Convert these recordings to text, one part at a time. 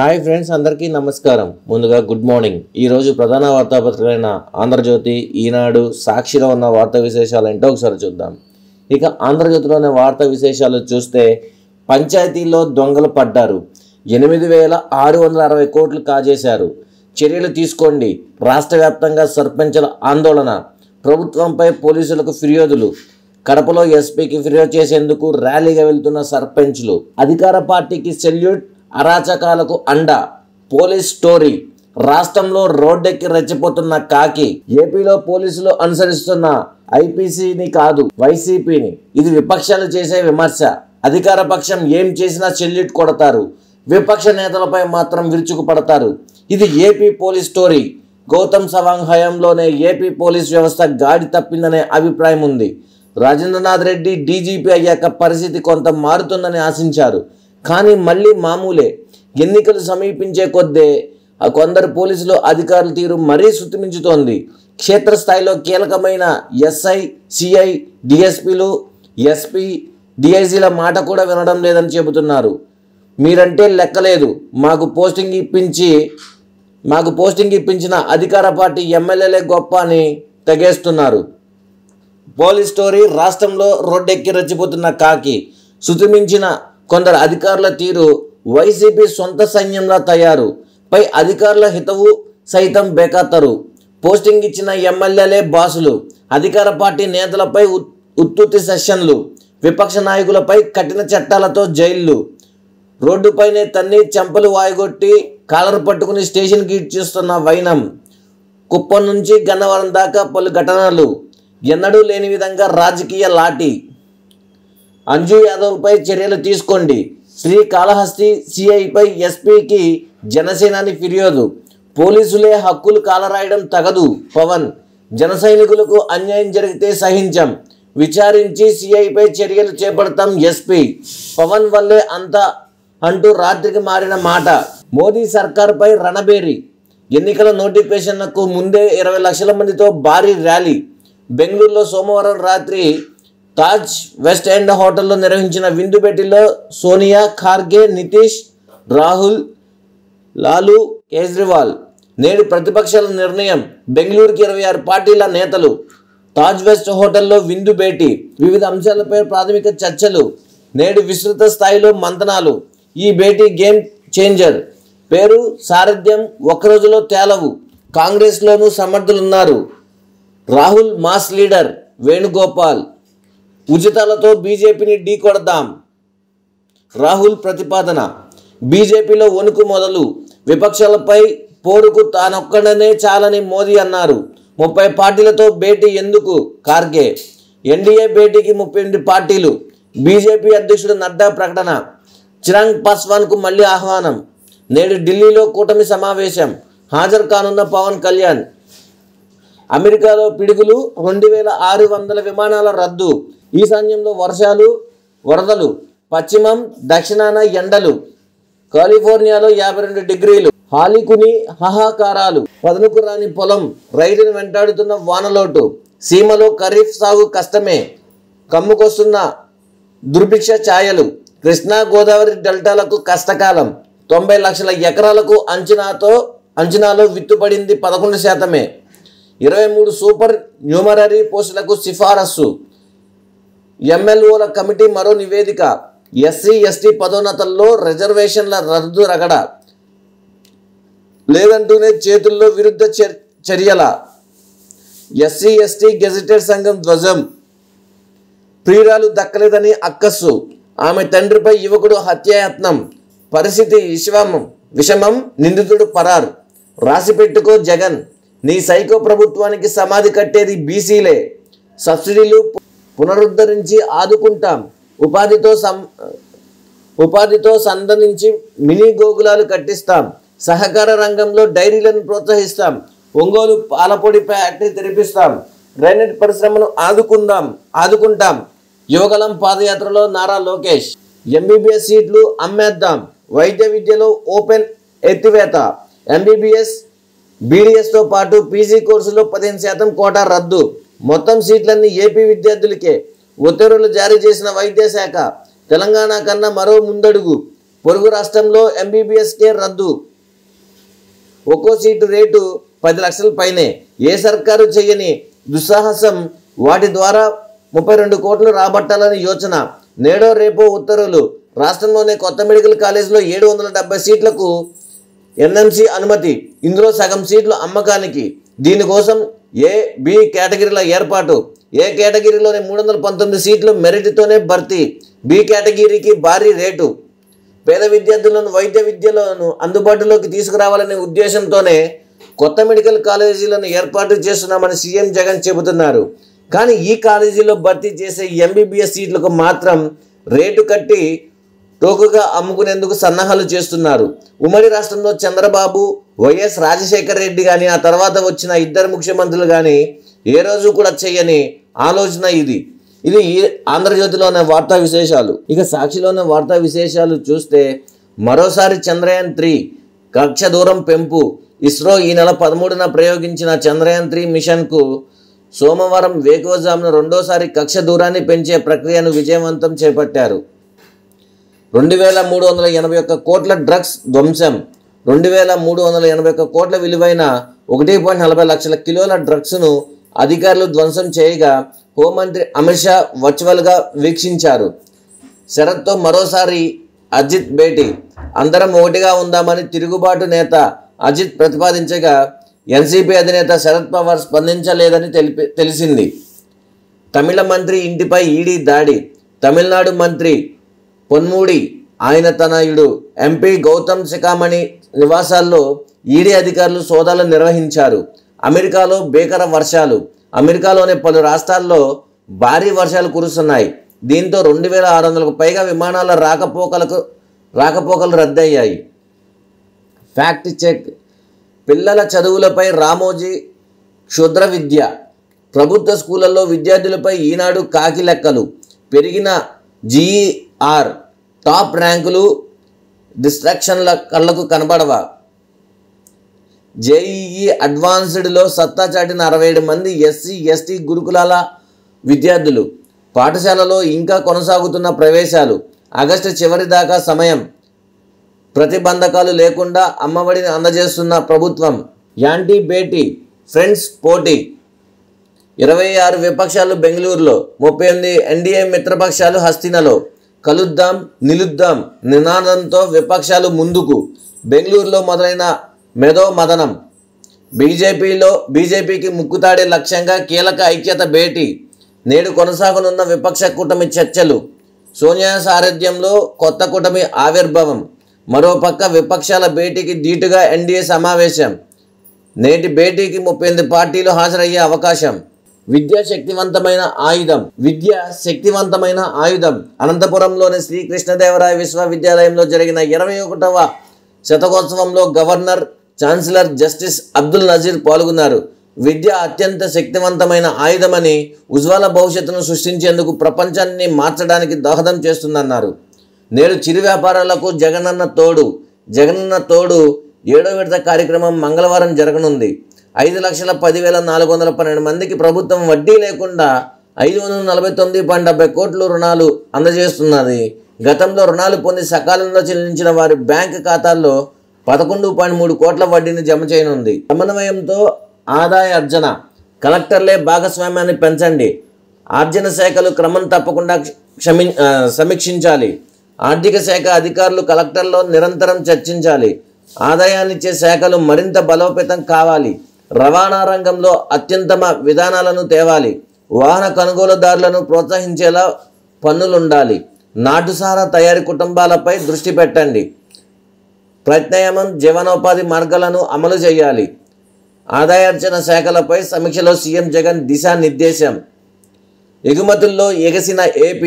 Hi friends, అందరికీ నమస్కారం. ముందుగా గుడ్ మార్నింగ్. ఈరోజు ప్రధాన వార్తాపత్రికైన ఆంధ్రజ్యోతి, ఈనాడు, సాక్షిలో ఉన్న వార్తా విశేషాలు ఏంటో ఒకసారి చూద్దాం. ఇక ఆంధ్రజ్యోతిలోని వార్తా విశేషాలు చూస్తే, పంచాయతీల్లో దొంగలు పడ్డారు, 8,660 కోట్లు కాజేశారు, చర్యలు తీసుకోండి, రాష్ట్ర వ్యాప్తంగా సర్పంచుల ఆందోళన, ప్రభుత్వంపై పోలీసులకు ఫిర్యాదులు, కడపలో ఎస్పీకి ఫిర్యాదు చేసేందుకు ర్యాలీగా వెళ్తున్న సర్పంచులు, అధికార పార్టీకి సెల్యూట్, అరాచకాలకు అండ, పోలీస్ స్టోరీ, రాష్ట్రంలో రోడ్డెక్కి రెచ్చిపోతున్న కాకి, ఏపీలో పోలీసులు అనుసరిస్తున్న ఐపీసీని కాదు వైసీపీని, ఇది విపక్షాలు చేసే విమర్శ, అధికార పక్షం ఏం చేసినా చెల్లిట్ కొడతారు, విపక్ష నేతలపై మాత్రం విరుచుకుపడతారు, ఇది AP police story, Gautam Sawang హయాంలోనే ఏపీ పోలీస్ వ్యవస్థ గాడి తప్పిందనే అభిప్రాయం ఉంది, రాజేంద్రనాథ్ రెడ్డి డీజీపీ అయ్యాక పరిస్థితి కొంత మారుతుందని ఆశించారు, కానీ మళ్ళీ మామూలే. ఎన్నికలు సమీపించే కొద్దే కొందరు పోలీసులు అధికారుల తీరు మరీ శృతిమించుతోంది. క్షేత్రస్థాయిలో కీలకమైన ఎస్ఐ, సిఐ, డిఎస్పీలు, ఎస్పీ, డిఐజీల మాట కూడా వినడం లేదని చెబుతున్నారు. మీరంటే లెక్కలేదు, మాకు పోస్టింగ్ ఇప్పించిన అధికార పార్టీ ఎమ్మెల్యేలే గొప్ప అని తెగేస్తున్నారు. పోలీస్ స్టోరీ, రాష్ట్రంలో రోడ్డెక్కి రెచ్చిపోతున్న కాకి, శృతిమించిన కొందరు అధికారుల తీరు వైసీపీ సొంత సైన్యంలా తయారు, పై అధికారుల హితవు సైతం బేఖాతరు, పోస్టింగ్ ఇచ్చిన ఎమ్మెల్యేలే బాసులు, అధికార పార్టీ నేతలపై ఉత్తుత్తి సెషన్లు, విపక్ష నాయకులపై కఠిన చట్టాలతో జైళ్లు, రోడ్డుపైనే తన్ని చెంపలు వాయగొట్టి కాలర్ పట్టుకుని స్టేషన్కి ఇచ్చేస్తున్న వైనం, కుప్పం నుంచి గన్నవరం దాకా పలు ఘటనలు, ఎన్నడూ లేని విధంగా రాజకీయ లాఠీ, అంజు యాదవ్పై చర్యలు తీసుకోండి, శ్రీకాళహస్తి సిఐపై ఎస్పీకి జనసేనాని ఫిర్యాదు, పోలీసులే హక్కులు కాలరాయడం తగదు పవన్, జన సైనికులకు అన్యాయం జరిగితే సహించం, విచారించి సిఐపై చర్యలు చేపడతాం ఎస్పీ, పవన్ వల్లే అంతా అంటూ రాత్రికి మారిన మాట, మోదీ సర్కార్పై రణబేరి, ఎన్నికల నోటిఫికేషన్లకు ముందే 20 లక్షల మందితో భారీ ర్యాలీ, బెంగళూరులో సోమవారం రాత్రి తాజ్ వెస్ట్ ఎండ్ హోటల్లో నిర్వహించిన విందు భేటీలో సోనియా, ఖార్గే, నితీష్, రాహుల్, లాలూ, కేజ్రీవాల్, నేడు ప్రతిపక్షాల నిర్ణయం, బెంగళూరుకి 26 పార్టీల నేతలు, తాజ్ వెస్ట్ హోటల్లో విందు భేటీ, వివిధ అంశాలపై ప్రాథమిక చర్చలు, నేడు విస్తృత స్థాయిలో మంతనాలు, ఈ భేటీ గేమ్ చేంజర్, పేరు సారథ్యం ఒక్కరోజులో తేలవు, కాంగ్రెస్లోనూ సమర్థులున్నారు, రాహుల్ మాస్ లీడర్, వేణుగోపాల్, ఉచితాలతో బీజేపీని ఢీ కొడదాం, రాహుల్ ప్రతిపాదన, బీజేపీలో వణుకు మొదలు, విపక్షాలపై పోరుకు తానొక్కడనే చాలని మోదీ అన్నారు, 30 పార్టీలతో భేటీ ఎందుకు ఖార్గే, ఎన్డీఏ భేటీకి 38 పార్టీలు, బీజేపీ అధ్యక్షుడు నడ్డా ప్రకటన, చిరాంగ్ పాస్వాన్కు మళ్ళీ ఆహ్వానం, నేడు ఢిల్లీలో కూటమి సమావేశం, హాజరు కానున్న పవన్ కళ్యాణ్, అమెరికాలో పిడుగులు, 2,600 విమానాల రద్దు, ఈశాన్యంలో వర్షాలు, వరదలు, పశ్చిమం దక్షిణాన ఎండలు, కాలిఫోర్నియాలో 52 డిగ్రీలు, హాలికుని హాహాకారాలు, పదనుకు రాని పొలం, రైతును వెంటాడుతున్న వానలోటు, సీమలో ఖరీఫ్ సాగు కష్టమే, కమ్ముకొస్తున్న దుర్భిక్ష ఛాయలు, కృష్ణా గోదావరి డెల్టాలకు కష్టకాలం, 90 లక్షల ఎకరాలకు అంచనాలో విత్తుబడింది 11%, 23 సూపర్ న్యూమరరీ పోస్టులకు సిఫారసు, ఎమ్మెల్ఓల కమిటీ మరో నివేదిక, ఎస్సీ ఎస్టీ పదోన్నతల్లో రిజర్వేషన్ల రద్దు రగడ లేదంటూనే చేతుల్లో విరుద్ధ చర్యల, ఎస్సీ ఎస్టీ గెజిటెడ్ సంఘం ధ్వజం, ప్రియురాలు దక్కలేదని అక్కస్సు, ఆమె తండ్రిపై యువకుడు హత్యాయత్నం, పరిస్థితి విషమం, నిందితుడు పరారు, రాసిపెట్టుకో జగన్, నీ సైకో ప్రభుత్వానికి సమాధి కట్టేది బీసీలే, సబ్సిడీలు పునరుద్ధరించి ఆదుకుంటాం, ఉపాధితో సందనించి మినీ గోగులాలు కట్టిస్తాం, సహకార రంగంలో డైరీలను ప్రోత్సహిస్తాం, ఒంగోలు పాలపొడి ఫ్యాక్టరీ తెరిపిస్తాం, గ్రానైట్ పరిశ్రమను ఆదుకుంటాం, యువగలం పాదయాత్రలో నారా లోకేష్, ఎంబీబీఎస్ సీట్లు అమ్మేద్దాం, వైద్య విద్యలో ఓపెన్ ఎత్తివేత, ఎంబీబీఎస్ బీడీఎస్తో పాటు పీజీ కోర్సులో 15% కోటా రద్దు, మొత్తం సీట్లన్నీ ఏపీ విద్యార్థులకే, ఉత్తర్వులు జారీ చేసిన వైద్య శాఖ, తెలంగాణ కన్నా మరో ముందడుగు, పొరుగు రాష్ట్రంలో MBBS కే రద్దు. ఒక్కో సీటు రేటు 10 లక్షల పైనే. ఏ సర్కారు చేయని దుస్సాహసం, వాటి ద్వారా 32 కోట్లు రాబట్టాలని యోచన. నేడో రేపో ఉత్తర్వులు. రాష్ట్రంలోనే కొత్త మెడికల్ కాలేజీలో 770 సీట్లకు NMC అనుమతి. ఇందులో సగం సీట్లు అమ్మకానికి. దీనికోసం AB కేటగిరీల ఏర్పాటు. A కేటగిరీలోని 319 సీట్లు మెరిట్తోనే భర్తీ. B కేటగిరీకి భారీ రేటు. పేద విద్యార్థులను వైద్య విద్యలను అందుబాటులోకి తీసుకురావాలనే ఉద్దేశంతోనే కొత్త మెడికల్ కాలేజీలను ఏర్పాటు చేస్తున్నామని సీఎం జగన్ చెబుతున్నారు. కానీ ఈ కాలేజీలో భర్తీ చేసే MBBS సీట్లకు మాత్రం రేటు కట్టి టోకుగా అమ్ముకునేందుకు సన్నాహాలు చేస్తున్నారు. ఉమ్మడి రాష్ట్రంలో చంద్రబాబు, వైఎస్ రాజశేఖర రెడ్డి కానీ ఆ తర్వాత వచ్చిన ఇద్దరు ముఖ్యమంత్రులు కానీ ఏ రోజు కూడా చేయని ఆలోచన ఇది. ఇది ఆంధ్రజ్యోతిలోని వార్తా విశేషాలు. ఇక సాక్షిలోని వార్తా విశేషాలు చూస్తే, మరోసారి చంద్రయాన్-3 కక్ష దూరం పెంపు. ఇస్రో ఈ నెల 13న ప్రయోగించిన చంద్రయాన్-3 మిషన్కు సోమవారం వేకువజామున రెండోసారి కక్ష దూరాన్ని పెంచే ప్రక్రియను విజయవంతం చేపట్టారు. 2,381 కోట్ల డ్రగ్స్ ధ్వంసం. 2,381 కోట్ల విలువైన 1.40 లక్షల కిలోల డ్రగ్స్ను అధికారులు ధ్వంసం చేయగా హోంమంత్రి అమిత్ షా వర్చువల్గా వీక్షించారు. శరత్తో మరోసారి అజిత్ భేటీ. అందరం ఒకటిగా ఉందామని తిరుగుబాటు నేత అజిత్ ప్రతిపాదించగా NCP అధినేత శరద్ పవార్ స్పందించలేదని తెలిసింది. తమిళ మంత్రి ఇంటిపై ఈడీ దాడి. తమిళనాడు మంత్రి పొన్ముడి, ఆయన తనయుడు MP గౌతమ్ శిఖామణి నివాసాల్లో ఈడీ అధికారులు సోదాలు నిర్వహించారు. అమెరికాలో భీకర వర్షాలు. అమెరికాలోని పలు రాష్ట్రాల్లో భారీ వర్షాలు కురుస్తున్నాయి. దీంతో 2,600కు పైగా విమానాల రాకపోకలు రద్దయ్యాయి. Fact check. పిల్లల చదువులపై రామోజీ క్షుద్ర విద్య. ప్రభుత్వ స్కూళ్ళల్లో విద్యార్థులపై ఈనాడు కాకి లెక్కలు. పెరిగిన GER టాప్ ర్యాంకులు, డిస్ట్రాక్షన్ల కళ్ళకు కనబడవా? JEE అడ్వాన్స్డ్లో సత్తా చాటిన 67 మంది SC/ST గురుకులాల విద్యార్థులు. పాఠశాలలో ఇంకా కొనసాగుతున్న ప్రవేశాలు. ఆగస్టు చివరి దాకా సమయం. ప్రతిబంధకాలు లేకుండా అమ్మఒడిని అందజేస్తున్న ప్రభుత్వం. యాంటీ బేటీ ఫ్రెండ్స్ పోటీ. 26 విపక్షాలు బెంగళూరులో, 38 NDA మిత్రపక్షాలు హస్తినలో. కలుద్దాం నిలుద్దాం నినాదంతో విపక్షాలు ముందుకు. బెంగళూరులో మొదలైన మెదో మదనం. బీజేపీకి ముక్కుతాడే లక్ష్యంగా కీలక ఐక్యత భేటీ. నేడు కొనసాగనున్న విపక్ష కూటమి చర్చలు. సోనియా సారథ్యంలో కొత్త కూటమి ఆవిర్భావం. మరోపక్క విపక్షాల భేటీకి ధీటుగా NDA సమావేశం. నేటి భేటీకి 38 పార్టీలు హాజరయ్యే అవకాశం. విద్య శక్తివంతమైన ఆయుధం. అనంతపురంలోని శ్రీ కృష్ణదేవరాయ విశ్వవిద్యాలయంలో జరిగిన 21వ శతకోత్సవంలో governor, chancellor, justice Abdul Nazeer పాల్గొన్నారు. విద్య అత్యంత శక్తివంతమైన ఆయుధమని, ఉజ్వల భవిష్యత్తును సృష్టించేందుకు ప్రపంచాన్ని మార్చడానికి దోహదం చేస్తుందన్నారు. నేడు చిరు వ్యాపారాలకు జగనన్న తోడు 7వ విడత కార్యక్రమం మంగళవారం జరగనుంది. 5,10,412 మందికి ప్రభుత్వం వడ్డీ లేకుండా 549.70 కోట్లు రుణాలు అందజేస్తున్నది. గతంలో రుణాలు పొంది సకాలంలో చెల్లించిన వారి బ్యాంకు ఖాతాల్లో 11.3 కోట్ల వడ్డీని జమ చేయనుంది. సమన్వయంతో ఆదాయ అర్జన. కలెక్టర్లే భాగస్వామ్యాన్ని పెంచండి. ఆర్జన శాఖలు క్రమం తప్పకుండా సమీక్షించాలి. ఆర్థిక శాఖ అధికారులు కలెక్టర్లో నిరంతరం చర్చించాలి. ఆదాయాన్నిచ్చే శాఖలు మరింత బలోపేతం కావాలి. రవాణా రంగంలో అత్యుత్తమ విధానాలను తేవాలి. వాహన కొనుగోలుదారులను ప్రోత్సహించేలా పన్నులుండాలి. నాటుసారా తయారీ కుటుంబాలపై దృష్టి పెట్టండి. ప్రత్యామ్నాయ జీవనోపాధి మార్గాలను అమలు చేయాలి. ఆదాయార్జన శాఖలపై సమీక్షలో సీఎం జగన్ దిశానిర్దేశం. ఎగుమతుల్లో ఎగసిన AP.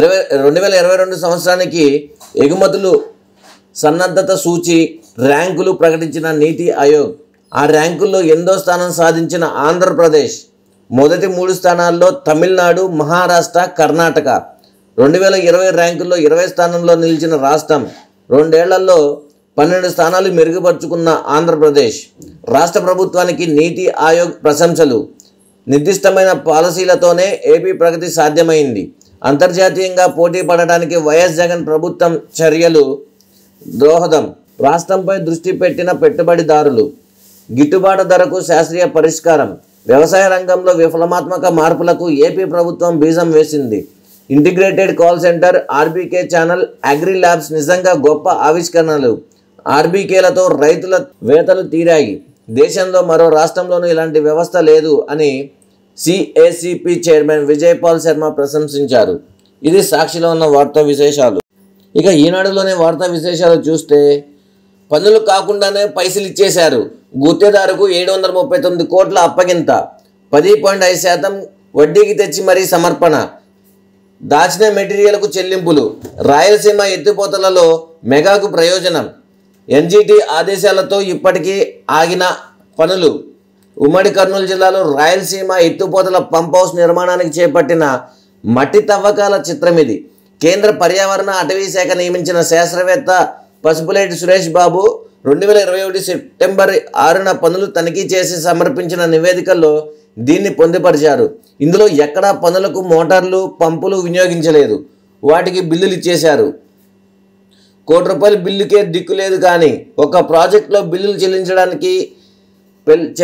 2022 సంవత్సరానికి ఎగుమతులు సన్నద్ధత సూచి ర్యాంకులు ప్రకటించిన నీతి ఆయోగ్. ఆ ర్యాంకుల్లో 8వ స్థానం సాధించిన ఆంధ్రప్రదేశ్. మొదటి 3 స్థానాల్లో తమిళనాడు, మహారాష్ట్ర, కర్ణాటక. 2020 ర్యాంకుల్లో 20 స్థానంలో నిలిచిన రాష్ట్రం. 2 ఏళ్లలో 12 స్థానాలు మెరుగుపరుచుకున్న ఆంధ్రప్రదేశ్. రాష్ట్ర ప్రభుత్వానికి నీతి ఆయోగ్ ప్రశంసలు. నిర్దిష్టమైన పాలసీలతోనే AP ప్రగతి సాధ్యమైంది. అంతర్జాతీయంగా పోటీ పడడానికి వైఎస్ జగన్ ప్రభుత్వం చర్యలు దోహదం. రాష్ట్రంపై దృష్టి పెట్టిన పెట్టుబడిదారులు, గిట్టుబాటు ధరకు శాస్త్రీయ పరిష్కారం, వ్యవసాయ రంగంలో విప్లవాత్మక మార్పులకు ఏపీ ప్రభుత్వం బీజం వేసింది. Integrated call centre, RBK channel, agri labs నిజంగా గొప్ప ఆవిష్కరణలు. ఆర్బీకేలతో రైతుల వేతలు తీరాయి. దేశంలో మరో రాష్ట్రంలోనూ ఇలాంటి వ్యవస్థ లేదు అని సిఏసిపి చైర్మన్ విజయపాల్ శర్మ ప్రశంసించారు. ఇది సాక్షిలో ఉన్న వార్తా విశేషాలు. ఇక ఈనాడులోనే వార్తా విశేషాలు చూస్తే, పనులు కాకుండానే పైసలు ఇచ్చేశారు. గుత్తేదారుకు 739 కోట్ల అప్పగింత, 10.5% వడ్డీకి తెచ్చి మరీ సమర్పణ, దాచిన మెటీరియల్కు చెల్లింపులు, రాయలసీమ ఎత్తిపోతలలో మెగాకు ప్రయోజనం, ఎన్జీటీ ఆదేశాలతో ఇప్పటికీ ఆగిన పనులు, ఉమ్మడి కర్నూలు జిల్లాలో రాయలసీమ ఎత్తిపోతల పంప్ హౌస్ నిర్మాణానికి చేపట్టిన మట్టి తవ్వకాల చిత్రం ఇది. కేంద్ర పర్యావరణ అటవీ శాఖ నియమించిన శాస్త్రవేత్త పసుపులేటి సురేష్ బాబు 2021 సెప్టెంబర్ 6న పనులు తనిఖీ చేసి సమర్పించిన నివేదికల్లో దీన్ని పొందుపరిచారు. ఇందులో ఎక్కడా పనులకు మోటార్లు, పంపులు వినియోగించలేదు, వాటికి బిల్లులు ఇచ్చేశారు. ₹1 కోటి బిల్లుకే దిక్కు లేదు. కానీ ఒక ప్రాజెక్టులో బిల్లులు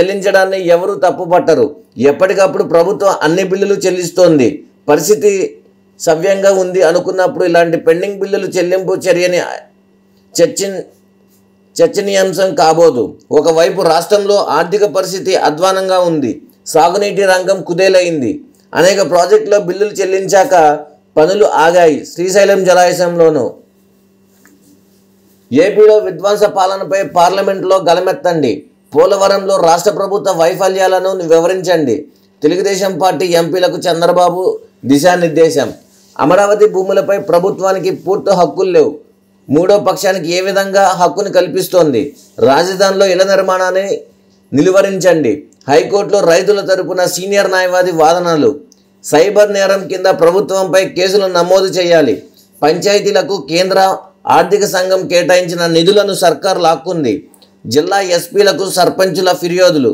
చెల్లించడాన్ని ఎవరూ తప్పుపట్టరు. ఎప్పటికప్పుడు ప్రభుత్వం అన్ని బిల్లులు చెల్లిస్తోంది. పరిస్థితి సవ్యంగా ఉంది అనుకున్నప్పుడు ఇలాంటి పెండింగ్ బిల్లులు చెల్లింపు చర్యని చర్చనీయాంశం కాబోదు. ఒకవైపు రాష్ట్రంలో ఆర్థిక పరిస్థితి అధ్వానంగా ఉంది, సాగునీటి రంగం కుదేలైంది, అనేక ప్రాజెక్టులో బిల్లులు చెల్లించాక పనులు ఆగాయి. శ్రీశైలం జలాశయంలోనూ ఏపీలో విధ్వంస పాలనపై పార్లమెంటులో గలమెత్తండి, పోలవరంలో రాష్ట్ర ప్రభుత్వ వైఫల్యాలను వివరించండి, తెలుగుదేశం పార్టీ ఎంపీలకు చంద్రబాబు దిశానిర్దేశం, అమరావతి భూములపై ప్రభుత్వానికి పూర్తి హక్కులు లేవు, మూడో పక్షానికి ఏ విధంగా హక్కును కల్పిస్తోంది, రాజధానిలో ఇళ్ల నిర్మాణాన్ని నిలువరించండి, హైకోర్టులో రైతుల తరపున సీనియర్ న్యాయవాది వాదనలు, సైబర్ నేరం కింద ప్రభుత్వంపై కేసులు నమోదు చేయాలి, పంచాయతీలకు కేంద్ర ఆర్థిక సంఘం కేటాయించిన నిధులను సర్కార్ లాక్కుంది, జిల్లా ఎస్పీలకు సర్పంచుల ఫిర్యాదులు,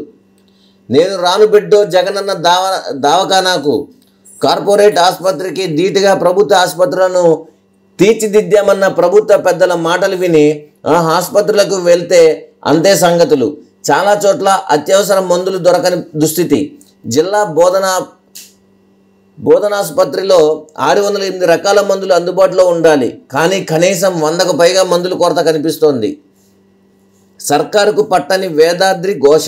నేను రాను బిడ్డో జగనన్న దావఖానాకు, కార్పొరేట్ ఆసుపత్రికి ధీటుగా ప్రభుత్వ ఆసుపత్రులను తీర్చిదిద్దామన్న ప్రభుత్వ పెద్దల మాటలు విని ఆ ఆసుపత్రులకు వెళ్తే అంతే సంగతులు. చాలా చోట్ల అత్యవసర మందులు దొరకని దుస్థితి. జిల్లా బోధనాసుపత్రిలో 608 రకాల మందులు అందుబాటులో ఉండాలి. కానీ కనీసం 100కు పైగా మందుల కొరత కనిపిస్తోంది. సర్కారుకు పట్టని వేదాద్రి ఘోష.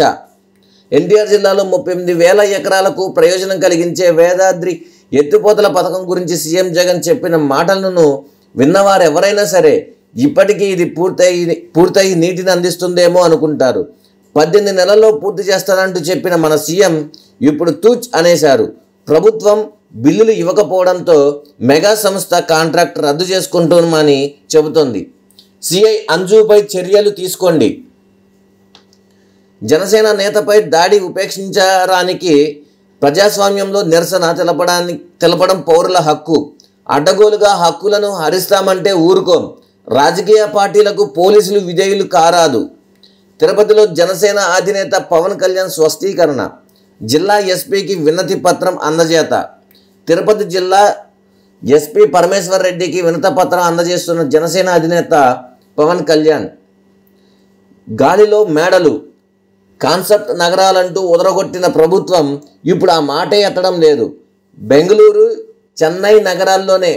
ఎన్టీఆర్ జిల్లాలో 38,000 ఎకరాలకు ప్రయోజనం కలిగించే వేదాద్రి ఎత్తిపోతల పథకం గురించి సీఎం జగన్ చెప్పిన మాటలను విన్నవారు ఎవరైనా సరే ఇప్పటికీ ఇది పూర్తయి నీటిని అందిస్తుందేమో అనుకుంటారు. 18 నెలల్లో పూర్తి చేస్తానంటూ చెప్పిన మన సీఎం ఇప్పుడు తూచ్ అనేశారు. ప్రభుత్వం బిల్లులు ఇవ్వకపోవడంతో మెగా సంస్థ కాంట్రాక్ట్ రద్దు చేసుకుంటామని చెబుతోంది. సిఐ అంజుపై చర్యలు తీసుకోండి. జనసేన నేతపై దాడి ఉపేక్షించడానికి ప్రజాస్వామ్యంలో నిరసన తెలపడం పౌరుల హక్కు. అడ్డగోలుగా హక్కులను హరిస్తామంటే ఊరుకోం. రాజకీయ పార్టీలకు పోలీసులు విధేయులు కారాదు. తిరుపతిలో జనసేన అధినేత పవన్ కళ్యాణ్ స్వస్థీకరణ, జిల్లా ఎస్పీకి వినతి పత్రం అందజేత. తిరుపతి జిల్లా ఎస్పీ పరమేశ్వర్ రెడ్డికి వినతి పత్రం అందజేస్తున్న జనసేన అధినేత పవన్ కళ్యాణ్. గాలిలో మేడలు, కాన్సెప్ట్ నగరాలంటూ ఉదరగొట్టిన ప్రభుత్వం ఇప్పుడు ఆ మాటే ఎత్తడం లేదు. బెంగళూరు, చెన్నై నగరాల్లోనే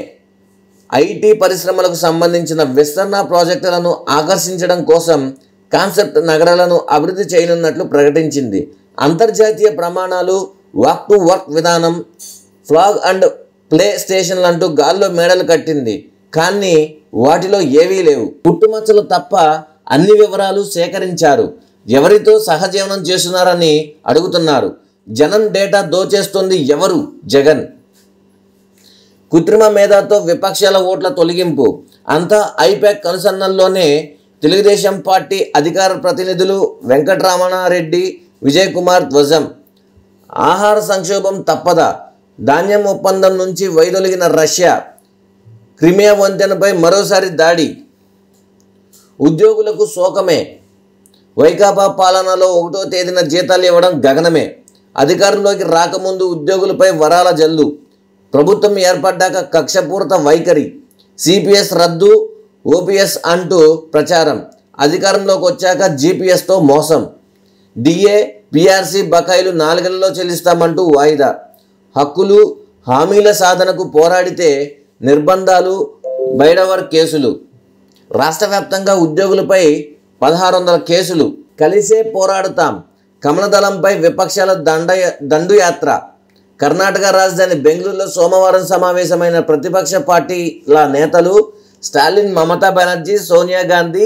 ఐటీ పరిశ్రమలకు సంబంధించిన విస్తరణ ప్రాజెక్టులను ఆకర్షించడం కోసం కాన్సెప్ట్ నగరాలను అభివృద్ధి చేయనున్నట్లు ప్రకటించింది. అంతర్జాతీయ ప్రమాణాలు, వాక్ టు వర్క్ విధానం, ఫ్లాగ్ అండ్ ప్లే స్టేషన్లు అంటూ గాల్లో మేడలు కట్టింది. కానీ వాటిలో ఏవీ లేవు. పుట్టుమచ్చలు తప్ప అన్ని వివరాలు సేకరించారు. ఎవరితో సహజీవనం చేస్తున్నారని అడుగుతున్నారు. జనం డేటా దోచేస్తుంది ఎవరు? జగన్. కృత్రిమ మేధాతో విపక్షాల ఓట్ల తొలగింపు అంతా ఐపాక్ అనుసంధానంలోనే. తెలుగుదేశం పార్టీ అధికార ప్రతినిధులు వెంకటరమణారెడ్డి, విజయ్ కుమార్ ధ్వజం. ఆహార సంక్షోభం తప్పదా? ధాన్యం ఒప్పందం నుంచి వైదొలిగిన రష్యా. క్రిమియా వంతెనపై మరోసారి దాడి. ఉద్యోగులకు శోకమే. వైకాపా పాలనలో 1వ తేదీన జీతాలు ఇవ్వడం గగనమే. అధికారంలోకి రాకముందు ఉద్యోగులపై వరాల జల్లు. ప్రభుత్వం ఏర్పడ్డాక కక్షపూరిత వైఖరి సిపిఎస్ రద్దు ఓపీఎస్ అంటూ ప్రచారం అధికారంలోకి వచ్చాక జీపీఎస్ తో మోసం డిఏ పిఆర్సి బకాయిలు నాలుగేళ్లలో చెల్లిస్తామంటూ వాయిదా హక్కులు హామీల సాధనకు పోరాడితే నిర్బంధాలు బైడవర్ కేసులు రాష్ట్రవ్యాప్తంగా ఉద్యోగులపై 1600 కేసులు కలిసే పోరాడతాం కమలదళంపై విపక్షాల దండుయాత్ర కర్ణాటక రాజధాని బెంగళూరులో సోమవారం సమావేశమైన ప్రతిపక్ష పార్టీల నేతలు స్టాలిన్ మమతా బెనర్జీ సోనియా గాంధీ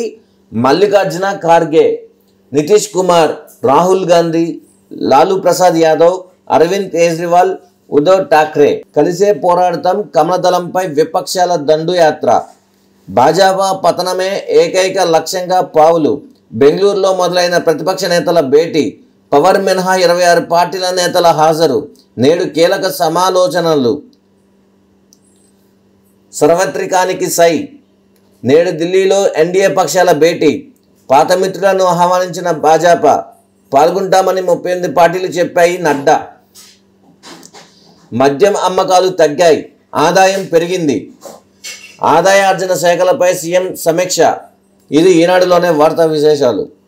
మల్లికార్జున ఖార్గే నితీష్ కుమార్ రాహుల్ గాంధీ లాలూ ప్రసాద్ యాదవ్ అరవింద్ కేజ్రీవాల్ ఉద్దవ్ ఠాక్రే కలిసే పోరాడతాం కమలదళంపై విపక్షాల దండుయాత్ర భాజపా పతనమే ఏకైక లక్ష్యంగా పావులు బెంగళూరులో మొదలైన ప్రతిపక్ష నేతల భేటీ పవర్ మినహా 26 పార్టీల నేతల హాజరు నేడు కీలక సమాలోచనలు సర్వత్రికానికి సై నేడు ఢిల్లీలో ఎన్డీఏ పక్షాల భేటీ పాత మిత్రులను ఆహ్వానించిన భాజపా పాల్గొంటామని 38 పార్టీలు చెప్పాయి నడ్డా మద్యం అమ్మకాలు తగ్గాయి ఆదాయం పెరిగింది ఆదాయార్జన శాఖలపై సీఎం సమీక్ష ఇది ఈనాడులోనే వార్తా విశేషాలు.